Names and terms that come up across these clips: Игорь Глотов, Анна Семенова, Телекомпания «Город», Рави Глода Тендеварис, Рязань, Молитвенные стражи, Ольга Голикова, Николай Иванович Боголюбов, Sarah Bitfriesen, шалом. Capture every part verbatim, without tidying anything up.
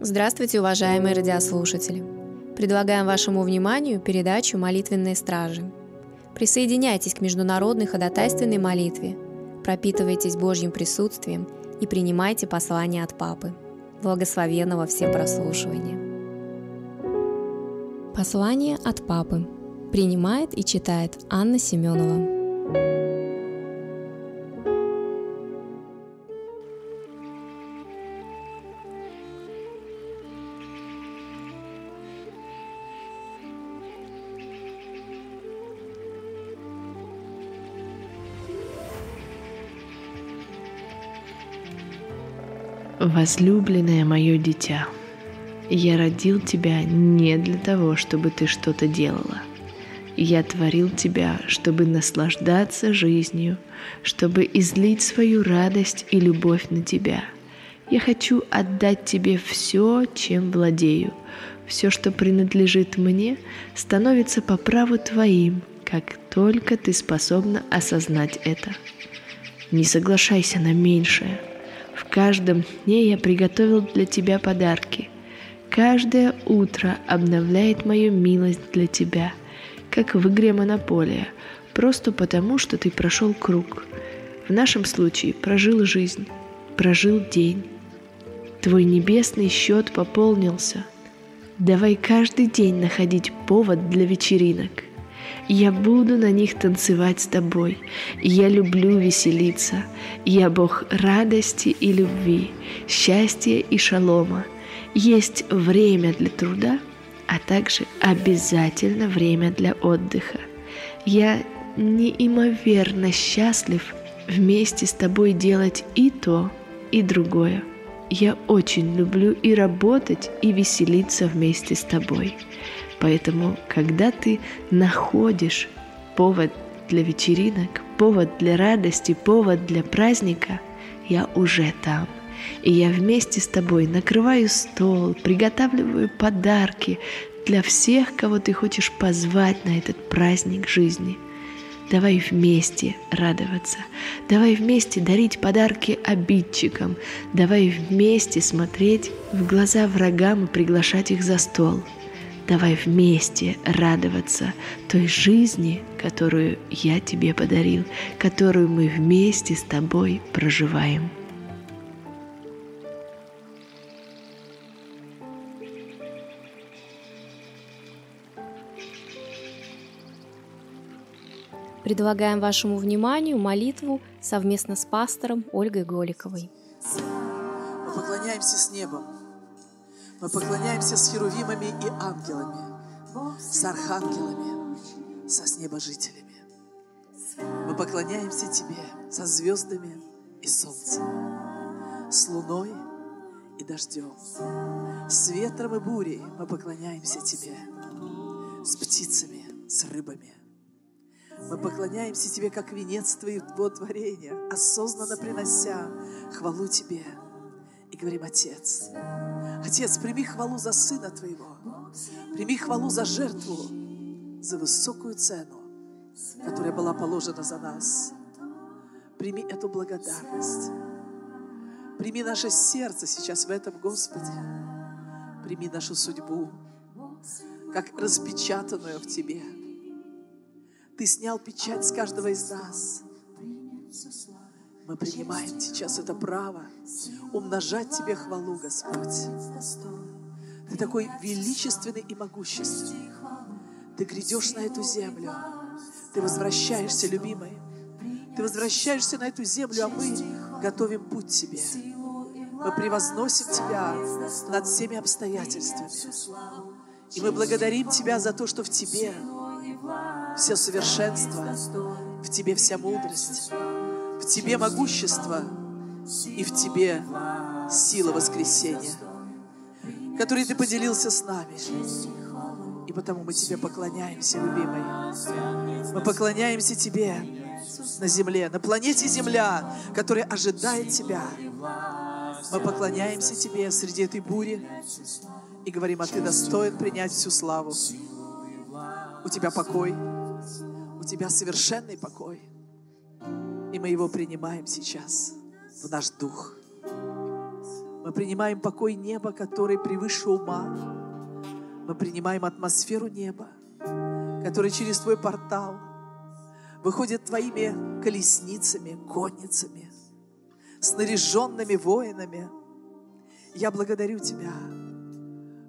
Здравствуйте, уважаемые радиослушатели! Предлагаем вашему вниманию передачу «Молитвенные стражи». Присоединяйтесь к международной ходатайственной молитве, пропитывайтесь Божьим присутствием и принимайте послание от Папы. Благословенного всем прослушивания! Послание от Папы. Принимает и читает Анна Семенова. «Возлюбленное мое дитя, я родил тебя не для того, чтобы ты что-то делала. Я творил тебя, чтобы наслаждаться жизнью, чтобы излить свою радость и любовь на тебя. Я хочу отдать тебе все, чем владею. Все, что принадлежит мне, становится по праву твоим, как только ты способна осознать это. Не соглашайся на меньшее. В каждом дне я приготовил для тебя подарки. Каждое утро обновляет мою милость для тебя, как в игре «Монополия», просто потому, что ты прошел круг. В нашем случае прожил жизнь, прожил день. Твой небесный счет пополнился. Давай каждый день находить повод для вечеринок. Я буду на них танцевать с тобой. Я люблю веселиться. Я Бог радости и любви, счастья и шалома. Есть время для труда, а также обязательно время для отдыха. Я неимоверно счастлив вместе с тобой делать и то, и другое. Я очень люблю и работать, и веселиться вместе с тобой». Поэтому, когда ты находишь повод для вечеринок, повод для радости, повод для праздника, я уже там. И я вместе с тобой накрываю стол, приготавливаю подарки для всех, кого ты хочешь позвать на этот праздник жизни. Давай вместе радоваться, давай вместе дарить подарки обидчикам, давай вместе смотреть в глаза врагам и приглашать их за стол. Давай вместе радоваться той жизни, которую я тебе подарил, которую мы вместе с тобой проживаем. Предлагаем вашему вниманию молитву совместно с пастором Ольгой Голиковой. Мы поклоняемся с небом. Мы поклоняемся с херувимами и ангелами, с архангелами, со снебожителями. Мы поклоняемся Тебе со звездами и солнцем, с луной и дождем, с ветром и бурей мы поклоняемся Тебе, с птицами, с рыбами. Мы поклоняемся Тебе, как венец Твоего творения, осознанно принося хвалу Тебе. И говорим: Отец, Отец, прими хвалу за Сына Твоего, прими хвалу за жертву, за высокую цену, которая была положена за нас. Прими эту благодарность. Прими наше сердце сейчас в этом, Господи. Прими нашу судьбу, как распечатанную в Тебе. Ты снял печать с каждого из нас. Мы принимаем сейчас это право умножать Тебе хвалу, Господь. Ты такой величественный и могущественный. Ты грядешь на эту землю. Ты возвращаешься, любимый. Ты возвращаешься на эту землю, а мы готовим путь Тебе. Мы превозносим Тебя над всеми обстоятельствами. И мы благодарим Тебя за то, что в Тебе все совершенство, в Тебе вся мудрость, в Тебе могущество и в Тебе сила воскресения, которой Ты поделился с нами. И потому мы Тебе поклоняемся, любимый. Мы поклоняемся Тебе на земле, на планете Земля, которая ожидает Тебя. Мы поклоняемся Тебе среди этой бури и говорим: а Ты достоин принять всю славу. У Тебя покой, у Тебя совершенный покой. И мы его принимаем сейчас в наш дух. Мы Мы принимаем покой неба, который превыше ума. Мы принимаем атмосферу неба, который через Твой портал выходит Твоими колесницами, конницами, снаряженными воинами. Я благодарю Тебя,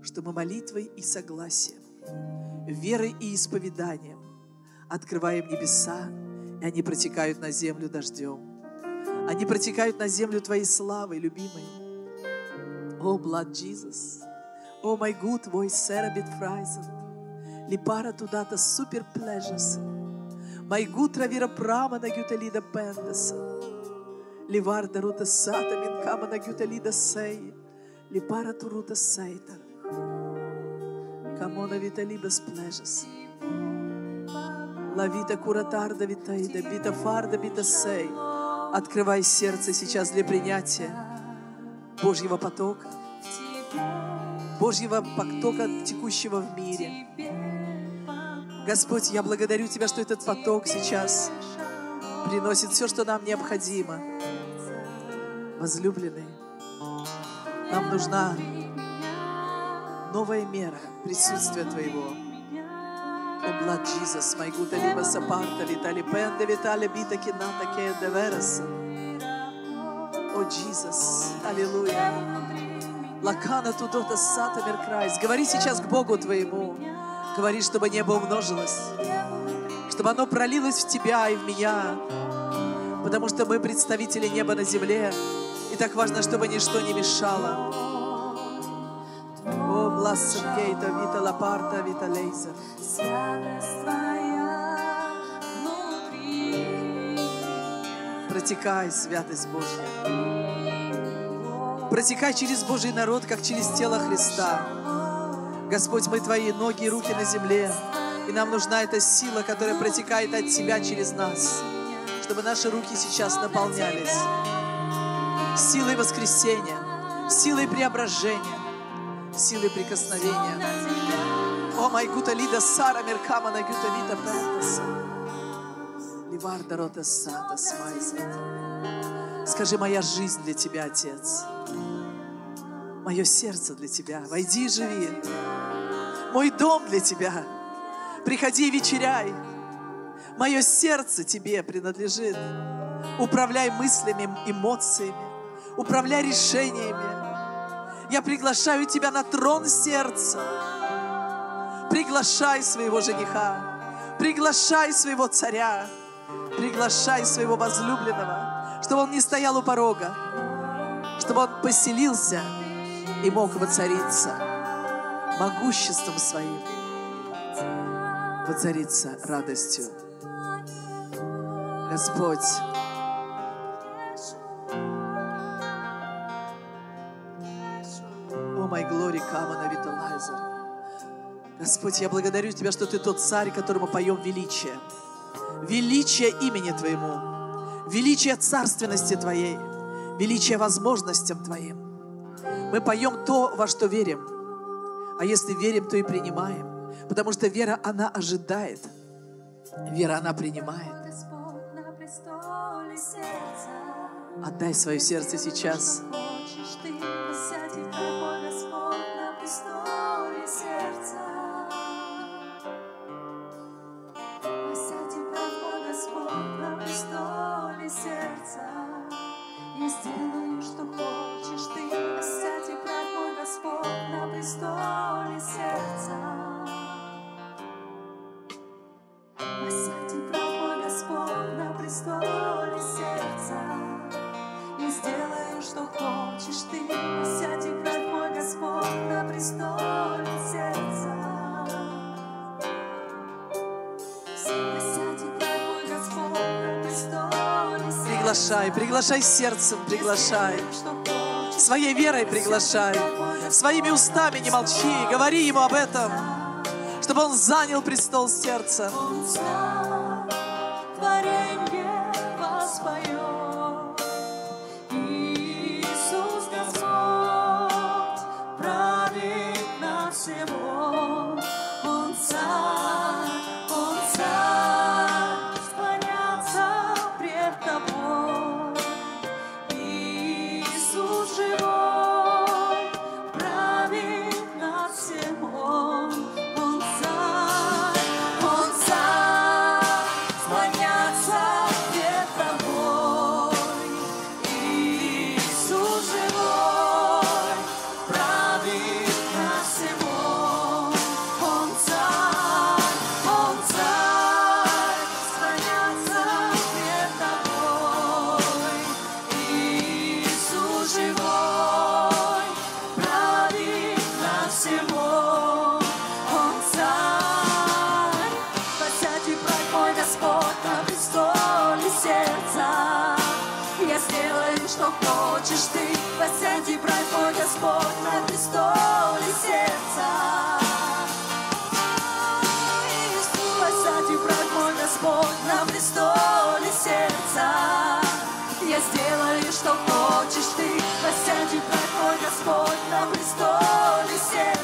что мы молитвой и согласием, верой и исповеданием открываем небеса, и они протекают на землю дождем. Они протекают на землю Твоей славы, любимой. О, blood Jesus, о, my good voice, Sarah Bitfriesen, Липара туда-то супер плежеса, Майгу травира прама на гюталида пендеса, Ливарда рута сата минкама на гюталида сей, Липара турута сейтар, Камона виталибас плежеса, Лавита куратарда витаида, бита фарда бита сей. Открывай сердце сейчас для принятия Божьего потока, Божьего потока, текущего в мире. Господь, я благодарю Тебя, что этот поток сейчас приносит все, что нам необходимо. Возлюбленные, нам нужна новая мера присутствия Твоего. О, блад Иисус, мой гутали басапарта, витали пенде, витали бита кината кеде вереса. О, Иисус, аллилуйя. Лакана тудота сата меркрайс. Говори сейчас к Богу твоему. Говори, чтобы небо умножилось, чтобы оно пролилось в тебя и в меня, потому что мы представители неба на земле, и так важно, чтобы ничто не мешало. О, блассен кейта вита лапарта вита лейзер. Протекай, святость Божья. Протекай через Божий народ, как через тело Христа. Господь, мы Твои ноги и руки на земле, и нам нужна эта сила, которая протекает от Тебя через нас, чтобы наши руки сейчас наполнялись силой воскресения, силой преображения, силой прикосновения. О, май гуталида сара меркама на гуталида пентаса, ливарда рота сата смайзет. Скажи, моя жизнь для Тебя, Отец. Мое сердце для Тебя. Войди и живи. Мой дом для Тебя. Приходи и вечеряй. Мое сердце Тебе принадлежит. Управляй мыслями, эмоциями. Управляй решениями. Я приглашаю Тебя на трон сердца. Приглашай своего жениха. Приглашай своего царя. Приглашай своего возлюбленного, чтобы он не стоял у порога, чтобы он поселился и мог воцариться могуществом своим, воцариться радостью. Господь, о, мой глори, камана виталайзер. Господь, я благодарю Тебя, что Ты тот царь, которому поем величие, величие имени Твоему, величие царственности Твоей, величие возможностям Твоим. Мы поем то, во что верим. А если верим, то и принимаем. Потому что вера, она ожидает. Вера, она принимает. Отдай свое сердце сейчас. Приглашай, приглашай сердцем, приглашай. Своей верой приглашай. Своими устами не молчи, говори Ему об этом, чтобы Он занял престол сердца. Живой. что хочешь ты, посядь и правь мой Господь на престоле сердца. Посядь и правь мой Господь на престоле сердца. Я сделаю, что хочешь ты, посядь и правь мой Господь на престоле сердца.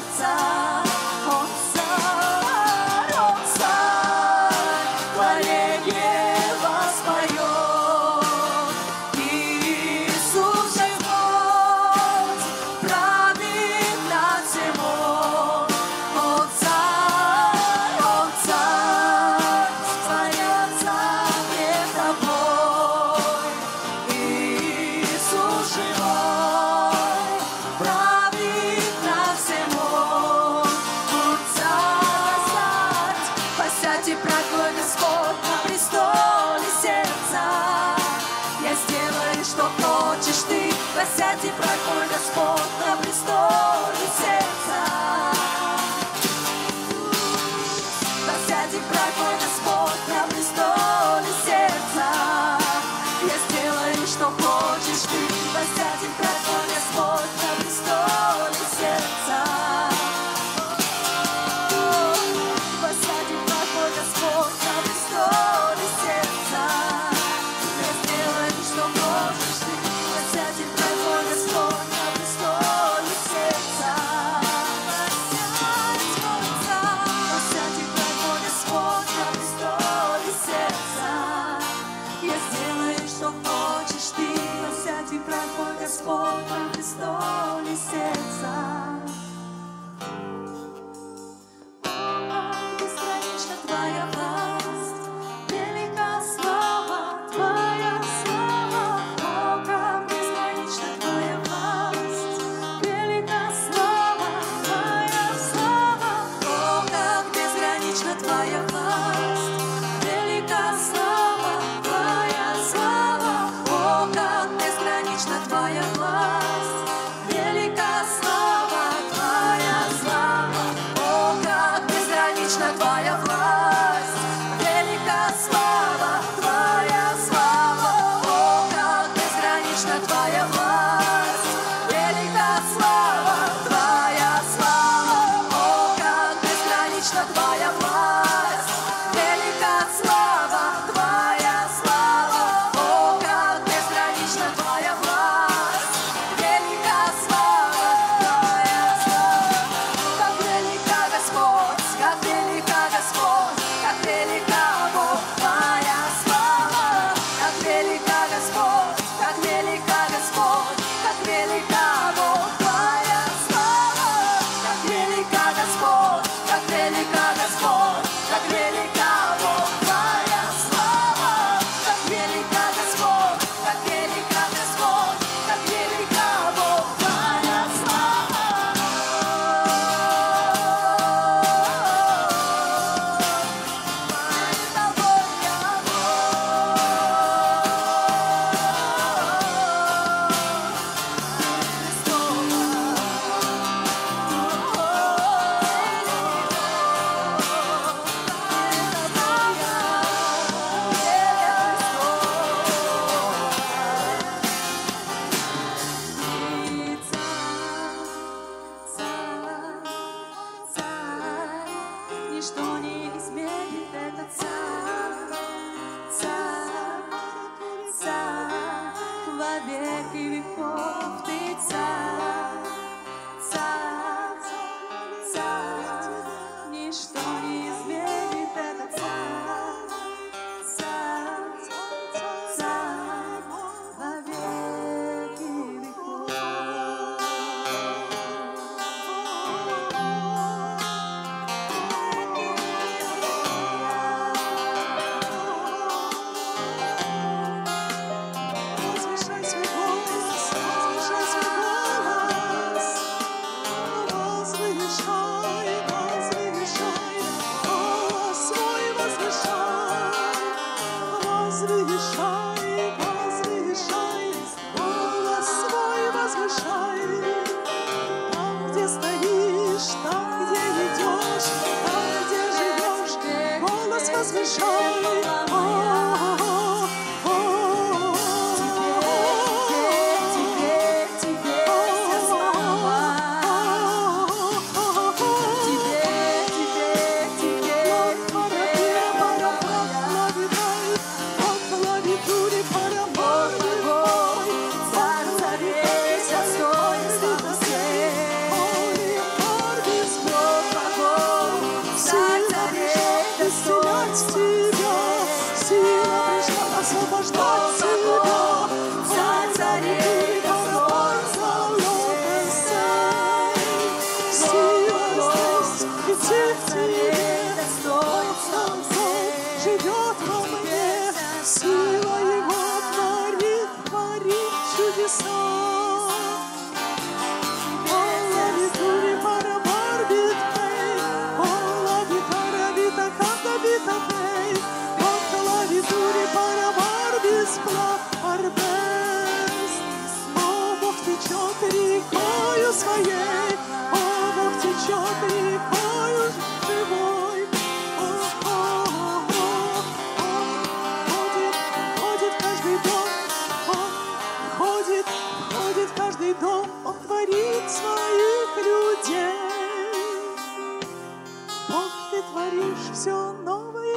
Возвышай свой голос, возвышай свой голос.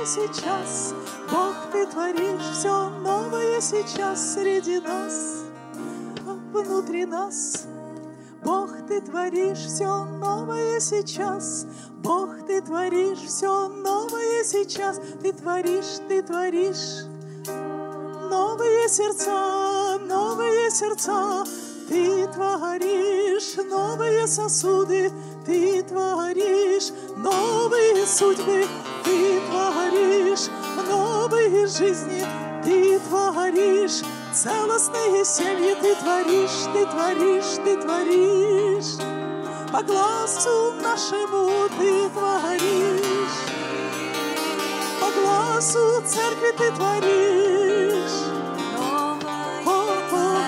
Сейчас, Бог, ты творишь все новое сейчас среди нас, внутри нас. Бог, ты творишь все новое сейчас, Бог, ты творишь все новое сейчас, ты творишь, ты творишь новые сердца, новые сердца, ты творишь новые сосуды, ты творишь новые судьбы. Ты творишь новые жизни, ты творишь целостные семьи, ты творишь, ты творишь, ты творишь. По глазу нашему ты творишь, по глазу церкви ты творишь. О-о-о.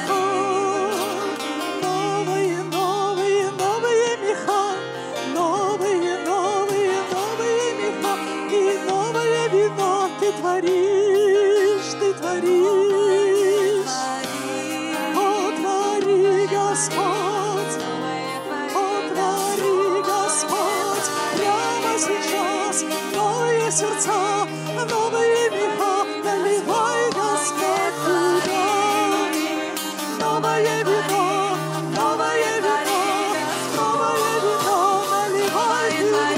Новые, новые, новые меха, новые, новые, новые меха. И новое вино ты творишь, ты творишь. О, твори, Господь, о, твори, Господь, прямо сейчас новые сердца, новые вина, наливай, Господь, туда. Новое вино, новое вино, новое вино, наливай туда.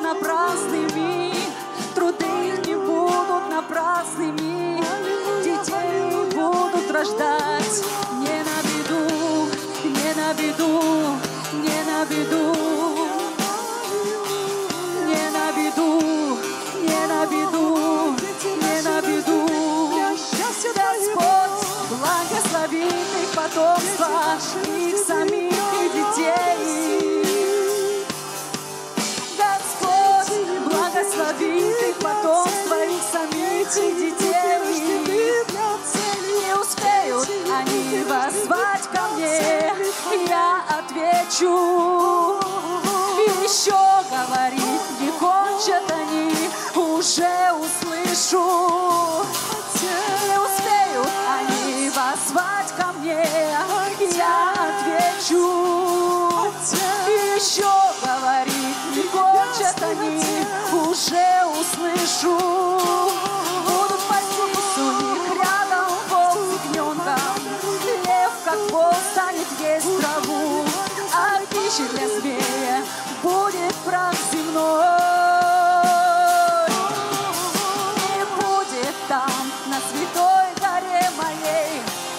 Напрасными труды на беду, не на беду, не на беду, не на беду, не на беду. Господь, благослови их потомство, их самих и детей. Господь, благослови их потомство, их самих и детей. Не успеют они воззвать ко мне, я отвечу. И еще говорить не кончат они, уже услышу. Не успеют они воззвать ко мне, я отвечу. И еще говорить не кончат они, уже услышу. Будут по сердцу них рядом волк ягненком, лев, как волк, станет есть траву, а пища для змея будет прах земной. Не будет там, на святой горе моей,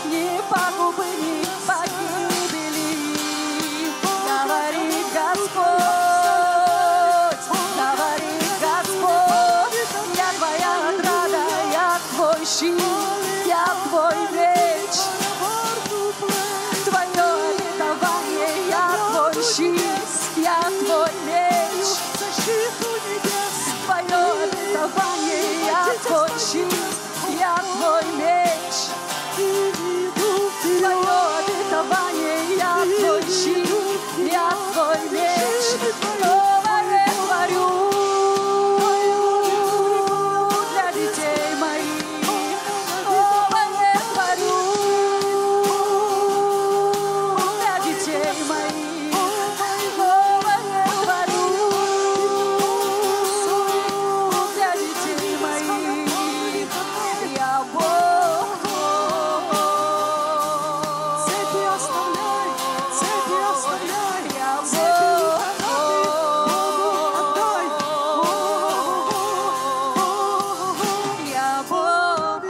ни пагубы, ни погибели. Говорит Господь, говорит Господь, я твоя отрада, я твой щит, я твой меч. Твое обетование, я твой щит, я твой меч. Твое обетование, я твой щит, я твой меч. Твое обетование, я твой щит, я твой меч. Говорю, говорю для детей моих. Говорю для детей моих. Говорю для детей моих. Я Бог. Цепи оставляй, цепи оставляй, я Бог. Я Бог.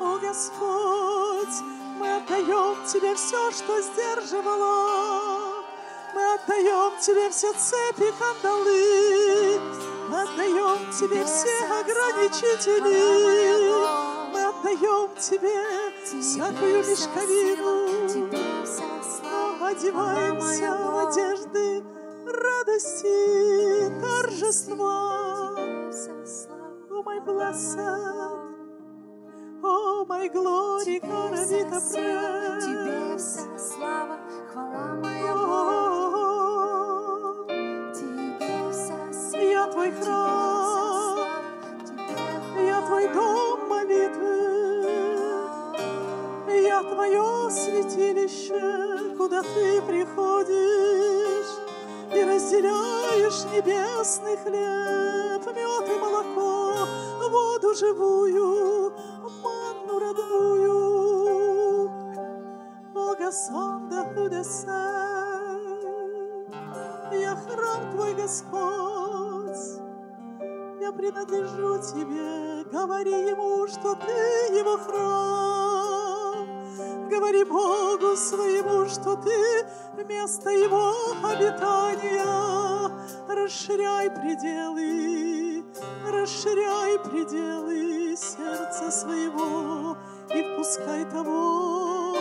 О Господь, мы отдаем Тебе все, что сдерживало. Мы отдаем Тебе все цепи, кандалы. Мы отдаем Тебе все ограничители. Мы отдаем Тебе всякую мешковину. Но одеваемся в одежды радости, торжества. О, мой бласад, о, мой глори, коровита пред. Тебе вся слава, хвала моя Бог. Тебе вся слава, я твой храм, я твой дом молитвы, я твое святилище, куда ты приходишь и разделяешь небесный хлеб, мед и молоко, воду живую, манну родную. Я храм твой, Господь, я принадлежу Тебе. Говори Ему, что ты Его храм. Говори Богу своему, что ты место Его обитания. Расширяй пределы, расширяй пределы сердца своего и впускай того,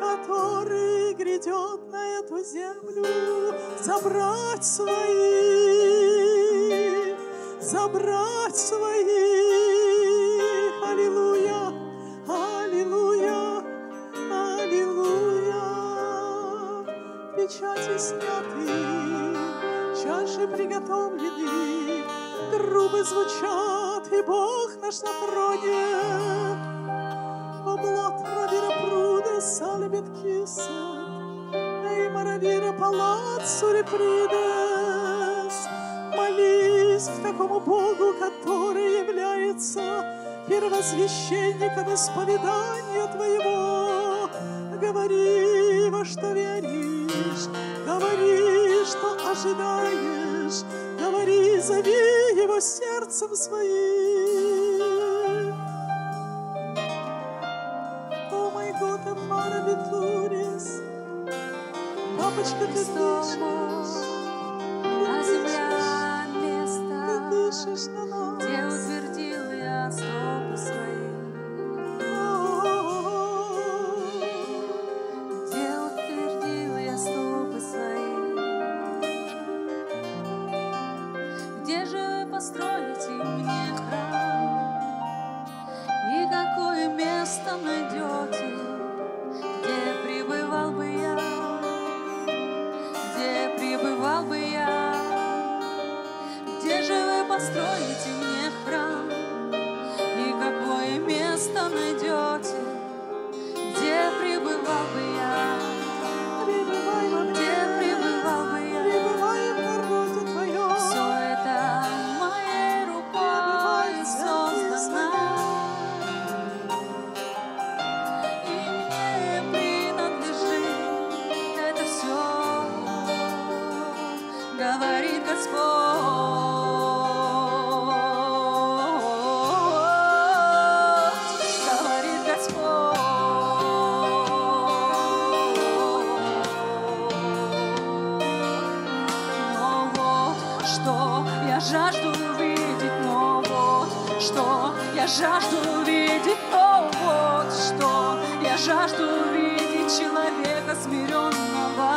который грядет на эту землю, забрать свои, забрать свои. Аллилуйя, аллилуйя, аллилуйя. Печати сняты, чаши приготовлены, трубы звучат, и Бог наш на троне. Облатра вера пруде салебет кисет, и маравира палацу репридес. Молись к такому Богу, который является первосвященником исповедания твоего. Говори, во что веришь, говори, что ожидаешь, говори, зови его сердцем своим. дышит из дома, а земля — место, где утвердил я стопы свои. Построите мне храм, и какое место найдете, где пребывал бы я, где пребывал бы я, все это моей рукой создано, и мне принадлежит это все, говорит Господь. Жажду увидеть, но вот что я жажду увидеть, но вот что я жажду увидеть человека смиренного.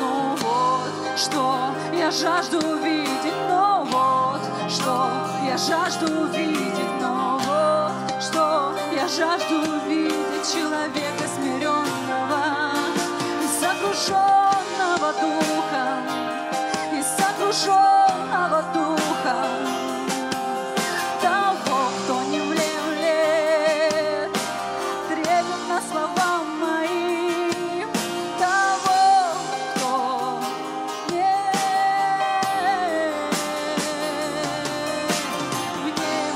Ну вот что я жажду увидеть, но вот что я жажду увидеть, но вот что я жажду увидеть человека смиренного и сокрушенного духа. Сокрушенного духа, того, кто не влезет трепетно словам моим, того, кто не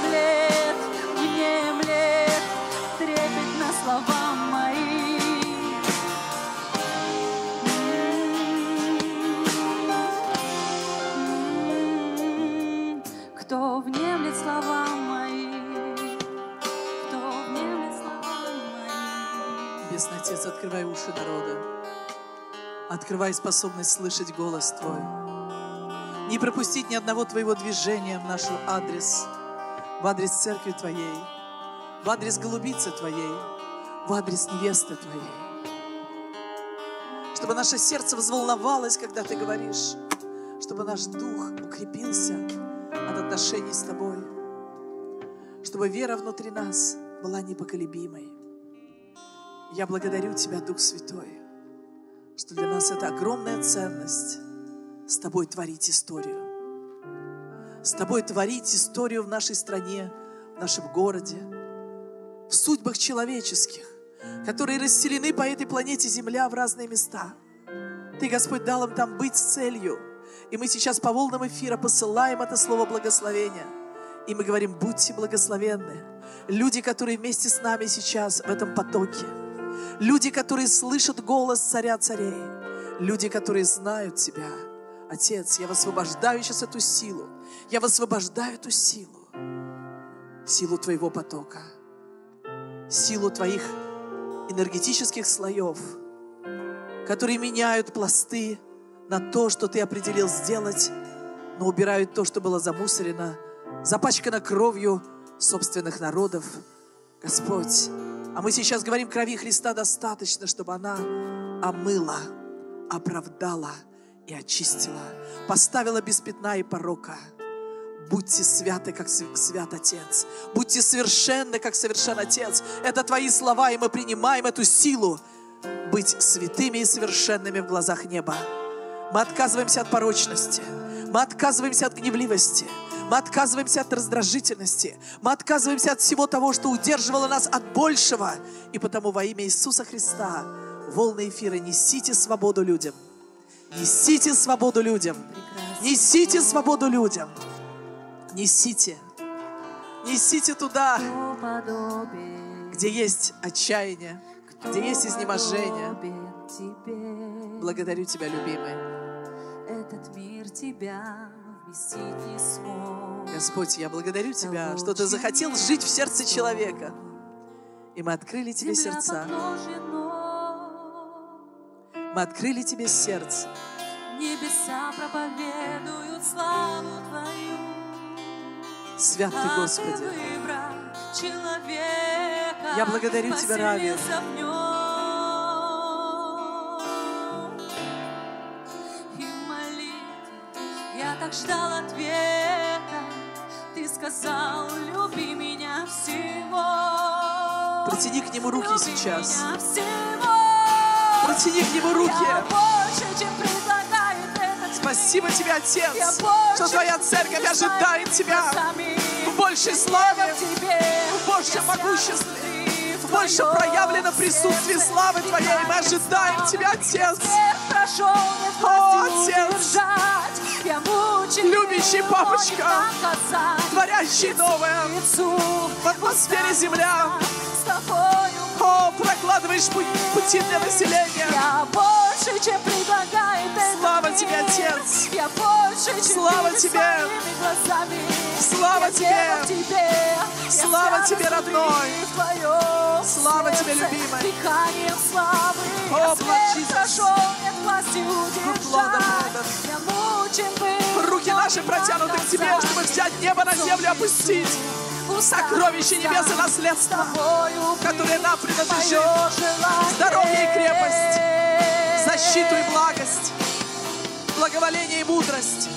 влезет, не влезет трепетно словам моим. Кто внемлет словам моим, кто внемлет словам моим. Небесный Отец, открывай уши народа, открывай способность слышать голос Твой. Не пропустить ни одного Твоего движения в наш адрес, в адрес церкви Твоей, в адрес голубицы Твоей, в адрес невесты Твоей. Чтобы наше сердце взволновалось, когда Ты говоришь, чтобы наш дух укрепился от отношений с Тобой, чтобы вера внутри нас была непоколебимой. Я благодарю Тебя, Дух Святой, что для нас это огромная ценность с Тобой творить историю. С Тобой творить историю в нашей стране, в нашем городе, в судьбах человеческих, которые расселены по этой планете Земля в разные места. Ты, Господь, дал им там быть с целью. И мы сейчас по волнам эфира посылаем это слово благословения. И мы говорим, будьте благословенны. Люди, которые вместе с нами сейчас в этом потоке. Люди, которые слышат голос Царя Царей. Люди, которые знают Тебя. Отец, я высвобождаю сейчас эту силу. Я высвобождаю эту силу. Силу Твоего потока. Силу Твоих энергетических слоев, которые меняют пласты на то, что Ты определил сделать, но убирают то, что было замусорено, запачкано кровью собственных народов. Господь, а мы сейчас говорим, крови Христа достаточно, чтобы она омыла, оправдала и очистила, поставила без пятна и порока. Будьте святы, как свят Отец. Будьте совершенны, как совершен Отец. Это Твои слова, и мы принимаем эту силу быть святыми и совершенными в глазах неба. Мы отказываемся от порочности, мы отказываемся от гневливости, мы отказываемся от раздражительности, мы отказываемся от всего того, что удерживало нас от большего. И потому во имя Иисуса Христа, волны эфира, несите свободу людям, несите свободу людям, несите свободу людям, несите, несите туда, где есть отчаяние, где есть изнеможение. Благодарю Тебя, любимый. Этот мир Тебя вместить не смог. Господь, я благодарю Тебя, что Ты захотел жить в сердце человека. И мы открыли Тебе сердца. Мы открыли Тебе сердце. Небеса проповедуют славу Твою. Свят Ты, Господи. Я благодарю Тебя, Рави. Я так ждал ответа. Ты сказал, люби меня всего. Протяни к Нему руки сейчас. Протяни к Нему руки. Я больше, чем предлагает этот. Спасибо Тебе, Отец, я больше, что Твоя Церковь ожидает Тебя в большей славе, в большем могуществе, в большем проявленном присутствии славы Твоей. И мы ожидаем Тебя, Отец. О, Отец, любящий папочка, творящий новое в атмосфере земля. О, прокладываешь пути для населения. Я больше, чем предлагает этот. Слава Тебе, Отец. Я больше, чем слава Тебе. Слава Тебе. Слава Тебе, родной. Слава Тебе, любимый. О, благодать. Руки наши протянуты к Тебе, чтобы взять небо на землю, опустить. Сокровище небес и наследство, которое нам принадлежит. Здоровье и крепость, защиту и благость, благоволение и мудрость.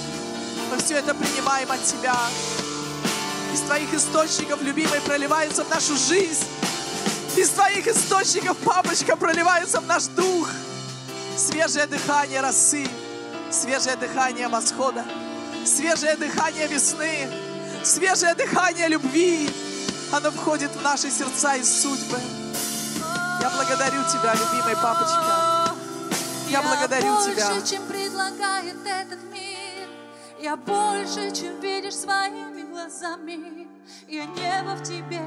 Мы все это принимаем от Тебя. Из Твоих источников, любимый, проливается в нашу жизнь. Из Твоих источников, папочка, проливается в наш дух. Свежее дыхание росы, свежее дыхание восхода, свежее дыхание весны. Свежее дыхание любви, оно входит в наши сердца и судьбы. Я благодарю Тебя, любимый папочка. Я, я благодарю больше, Тебя. Я больше, чем предлагает этот мир. Я больше, чем видишь своими глазами. Я небо в Тебе,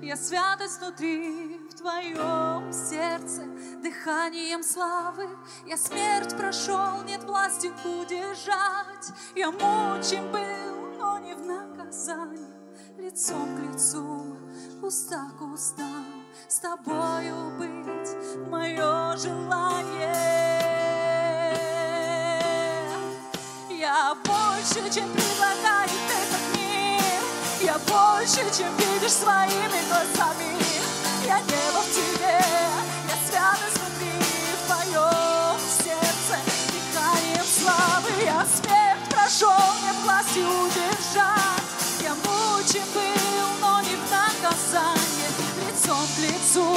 я святость внутри, в Твоем сердце, дыханием славы. Я смерть прошел, нет власти удержать. Я мучим был, но не в наказании, лицом к лицу, уста к устам, с Тобою быть мое желание. Я больше, чем предлагает этот мир, я больше, чем видишь своими глазами. Я небо в Тебе, я святость внутри, в Твоем сердце, дыханием славы. Я смерть прошел, нет власти удержать. Я мучим был, но не в наказании, лицом к лицу,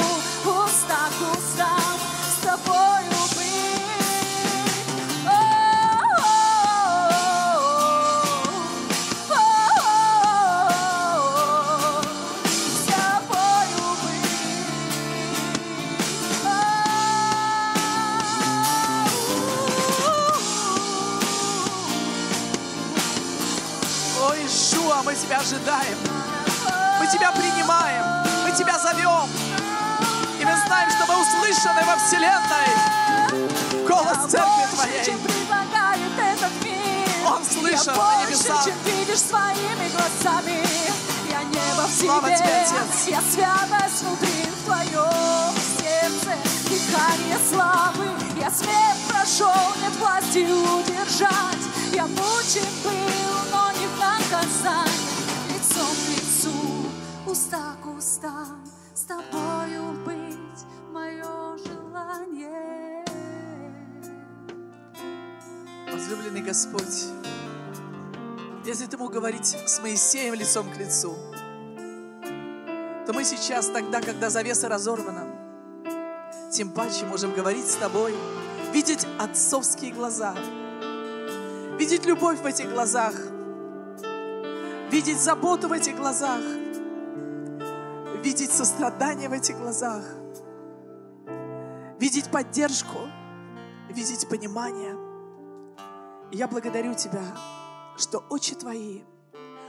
уста к устам, с Тобою быть. Мы Тебя ожидаем, мы Тебя принимаем, мы Тебя зовем, и мы знаем, что мы услышаны во вселенной. Голос я Церкви Твоей, чем предлагает этот мир. Он слышен на небесах. Я больше, чем видишь своими глазами. Я небо в Слава Тебе, Тебе, Отец. Я святость внутри, в Твоем сердце, дыхание славы. Я смерть прошел, нет власти удержать. Я мучим был, но не в наказании, лицом к лицу, уста к устам, с Тобою быть мое желание. Возлюбленный Господь, если Ты мог говорить с Моисеем лицом к лицу, то мы сейчас, тогда, когда завеса разорвана, тем паче можем говорить с Тобой, видеть отцовские глаза, видеть любовь в этих глазах, видеть заботу в этих глазах, видеть сострадание в этих глазах, видеть поддержку, видеть понимание. И я благодарю Тебя, что очи Твои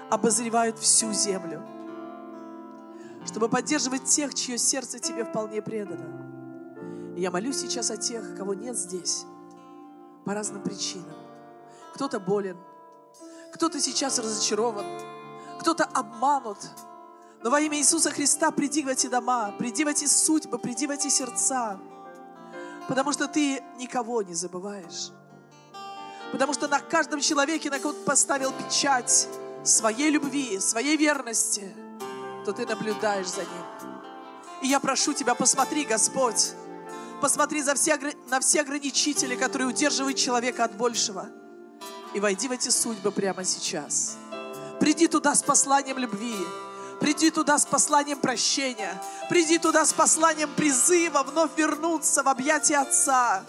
обозревают всю землю, чтобы поддерживать тех, чье сердце Тебе вполне предано. И я молюсь сейчас о тех, кого нет здесь по разным причинам. Кто-то болен, кто-то сейчас разочарован, кто-то обманут. Но во имя Иисуса Христа приди в эти дома, приди в эти судьбы, приди в эти сердца. Потому что ты никого не забываешь. Потому что на каждом человеке, на кого ты поставил печать своей любви, своей верности, то ты наблюдаешь за ним. И я прошу тебя, посмотри, Господь, посмотри за все, на все ограничители, которые удерживают человека от большего. И войди в эти судьбы прямо сейчас. Приди туда с посланием любви. Приди туда с посланием прощения. Приди туда с посланием призыва вновь вернуться в объятия Отца.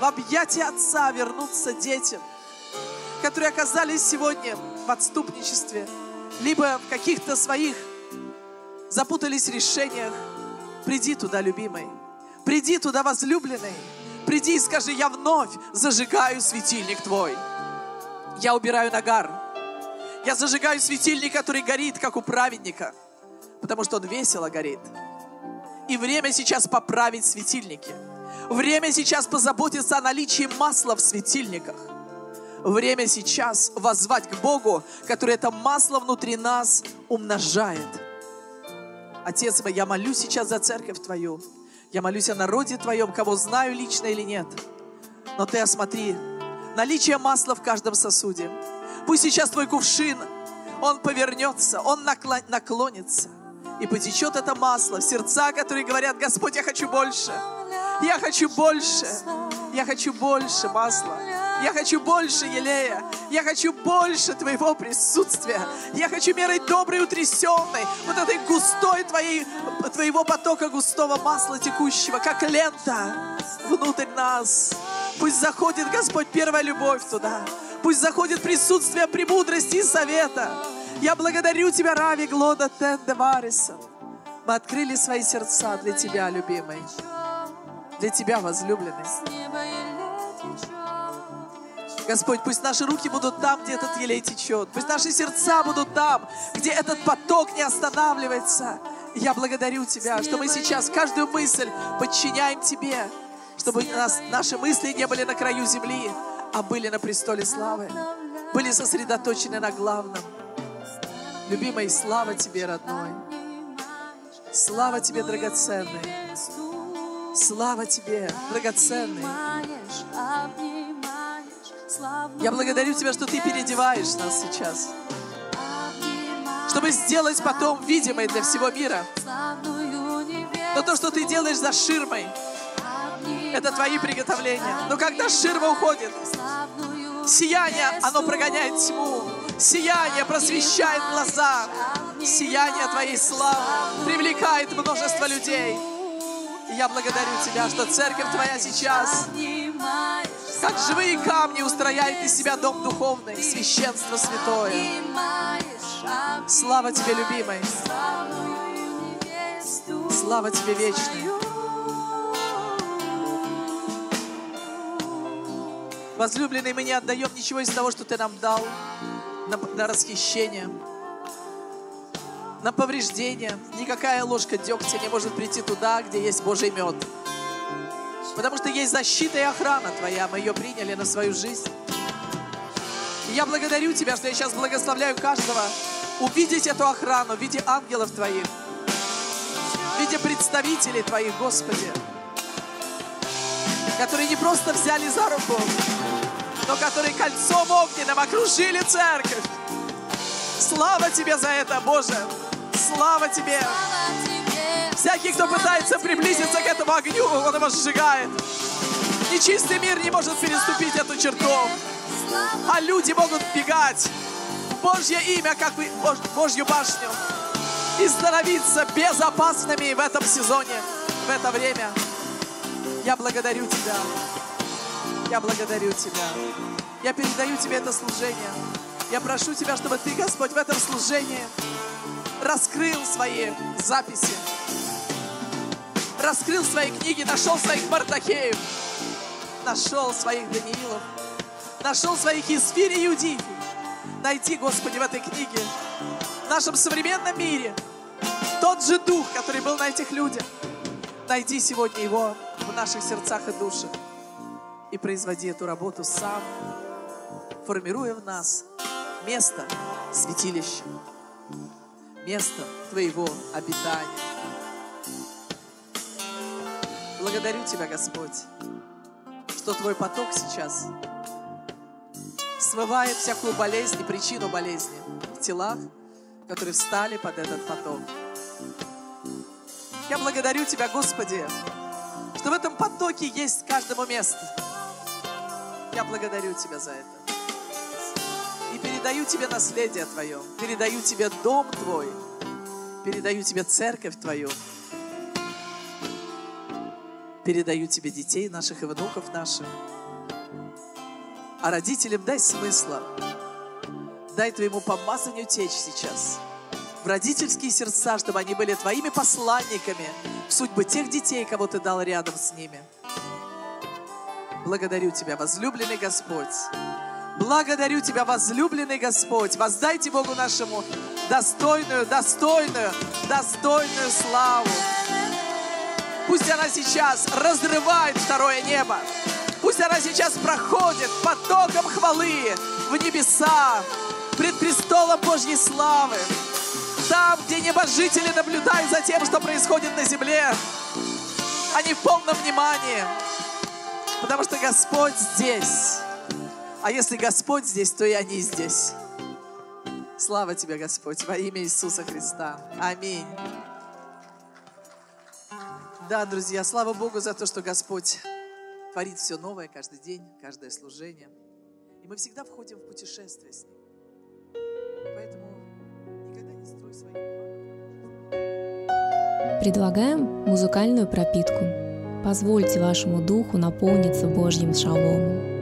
В объятия Отца вернуться детям, которые оказались сегодня в отступничестве, либо в каких-то своих запутались решениях. Приди туда, любимый. Приди туда, возлюбленный. Приди и скажи: я вновь зажигаю светильник твой. Я убираю нагар. Я зажигаю светильник, который горит, как у праведника, потому что он весело горит. И время сейчас поправить светильники. Время сейчас позаботиться о наличии масла в светильниках. Время сейчас воззвать к Богу, который это масло внутри нас умножает. Отец мой, я молюсь сейчас за церковь Твою. Я молюсь о народе Твоем, кого знаю лично или нет. Но Ты осмотри наличие масла в каждом сосуде. Пусть сейчас твой кувшин, он повернется, он наклонится. И потечет это масло в сердца, которые говорят: Господь, я хочу больше. Я хочу больше. Я хочу больше масла. Я хочу больше елея. Я хочу больше Твоего присутствия. Я хочу мерой доброй, утрясенной, вот этой густой твоей, Твоего потока густого масла текущего, как лента внутрь нас. Пусть заходит, Господь, первая любовь туда. Пусть заходит присутствие премудрости и совета. Я благодарю Тебя, Рави Глода Тендевариса. Мы открыли свои сердца для Тебя, любимый. Для Тебя, возлюбленный. Господь, пусть наши руки будут там, где этот елей течет. Пусть наши сердца будут там, где этот поток не останавливается. Я благодарю Тебя, что мы сейчас каждую мысль подчиняем Тебе, чтобы нас, наши мысли не были на краю земли, а были на престоле славы, были сосредоточены на главном. Любимый, слава Тебе, родной. Слава Тебе, драгоценный. Слава Тебе, драгоценный. Я благодарю Тебя, что Ты переодеваешь нас сейчас, чтобы сделать потом видимой для всего мира. Но то, что Ты делаешь за ширмой, это Твои приготовления. Но когда ширма уходит, сияние, оно прогоняет тьму. Сияние просвещает глаза. Сияние Твоей славы привлекает множество людей. И я благодарю Тебя, что церковь Твоя сейчас, как живые камни, устрояет из себя дом духовный, священство святое. Слава Тебе, любимый. Слава Тебе, вечный. Возлюбленный, мы не отдаем ничего из того, что Ты нам дал, на, на расхищение, на повреждение. Никакая ложка дегтя не может прийти туда, где есть Божий мед. Потому что есть защита и охрана Твоя. Мы ее приняли на свою жизнь. И я благодарю Тебя, что я сейчас благословляю каждого увидеть эту охрану в виде ангелов Твоих, в виде представителей Твоих, Господи, которые не просто взяли за руку, но которые кольцом огненным окружили церковь. Слава Тебе за это, Боже! Слава Тебе! Всякий, кто пытается приблизиться к этому огню, он его сжигает. Нечистый мир не может переступить эту черту, а люди могут бегать в Божье имя, как в Божью башню, и становиться безопасными в этом сезоне, в это время. Я благодарю Тебя. Я благодарю Тебя. Я передаю Тебе это служение. Я прошу Тебя, чтобы Ты, Господь, в этом служении раскрыл свои записи, раскрыл свои книги, нашел своих Мардахеев, нашел своих Даниилов, нашел своих Есфирь и Иудифи. Найди, Господи, в этой книге, в нашем современном мире, тот же дух, который был на этих людях. Найди сегодня его в наших сердцах и душах и производи эту работу сам, формируя в нас место святилища, место Твоего обитания. Благодарю Тебя, Господь, что Твой поток сейчас смывает всякую болезнь и причину болезни в телах, которые встали под этот поток. Я благодарю Тебя, Господи, что в этом потоке есть каждому место. Я благодарю Тебя за это. И передаю Тебе наследие Твое, передаю Тебе дом Твой, передаю Тебе церковь Твою, передаю Тебе детей наших и внуков наших. А родителям дай смысла, дай Твоему помазанию течь сейчас в родительские сердца, чтобы они были Твоими посланниками в судьбы тех детей, кого Ты дал рядом с ними. Благодарю Тебя, возлюбленный Господь. Благодарю Тебя, возлюбленный Господь. Воздайте Богу нашему достойную, достойную, достойную славу. Пусть она сейчас разрывает второе небо. Пусть она сейчас проходит потоком хвалы в небеса, пред престолом Божьей славы. Там, где небожители наблюдают за тем, что происходит на земле, они в полном внимании, потому что Господь здесь. А если Господь здесь, то и они здесь. Слава Тебе, Господь, во имя Иисуса Христа. Аминь. Да, друзья, слава Богу за то, что Господь творит все новое каждый день, каждое служение. И мы всегда входим в путешествие с Ним. Поэтому никогда не строй свои планы. Предлагаем музыкальную пропитку. Позвольте вашему духу наполниться Божьим шаломом.